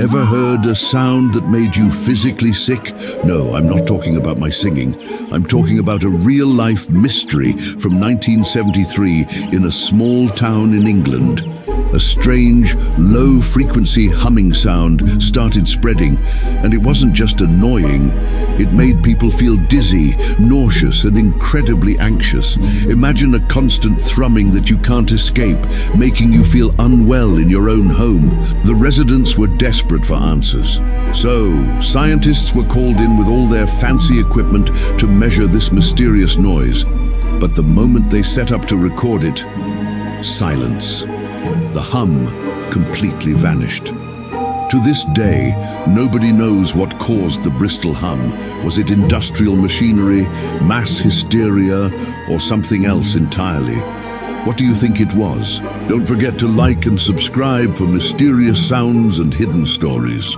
Ever heard a sound that made you physically sick? No, I'm not talking about my singing. I'm talking about a real-life mystery from 1973 in a small town in England. A strange, low-frequency humming sound started spreading, and it wasn't just annoying. It made people feel dizzy, nauseous, and incredibly anxious. Imagine a constant thrumming that you can't escape, making you feel unwell in your own home. The residents were desperate for answers. So, scientists were called in with all their fancy equipment to measure this mysterious noise. But the moment they set up to record it, silence. The hum completely vanished. To this day, nobody knows what caused the Bristol hum. Was it industrial machinery, mass hysteria, or something else entirely? What do you think it was? Don't forget to like and subscribe for mysterious sounds and hidden stories.